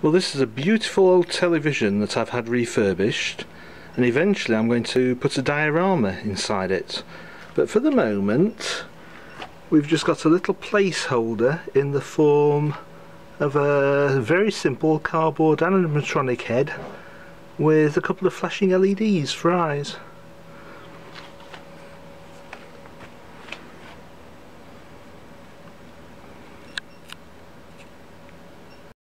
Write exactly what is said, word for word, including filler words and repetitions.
Well, this is a beautiful old television that I've had refurbished, and eventually I'm going to put a diorama inside it. But for the moment we've just got a little placeholder in the form of a very simple cardboard animatronic head with a couple of flashing L E Ds for eyes.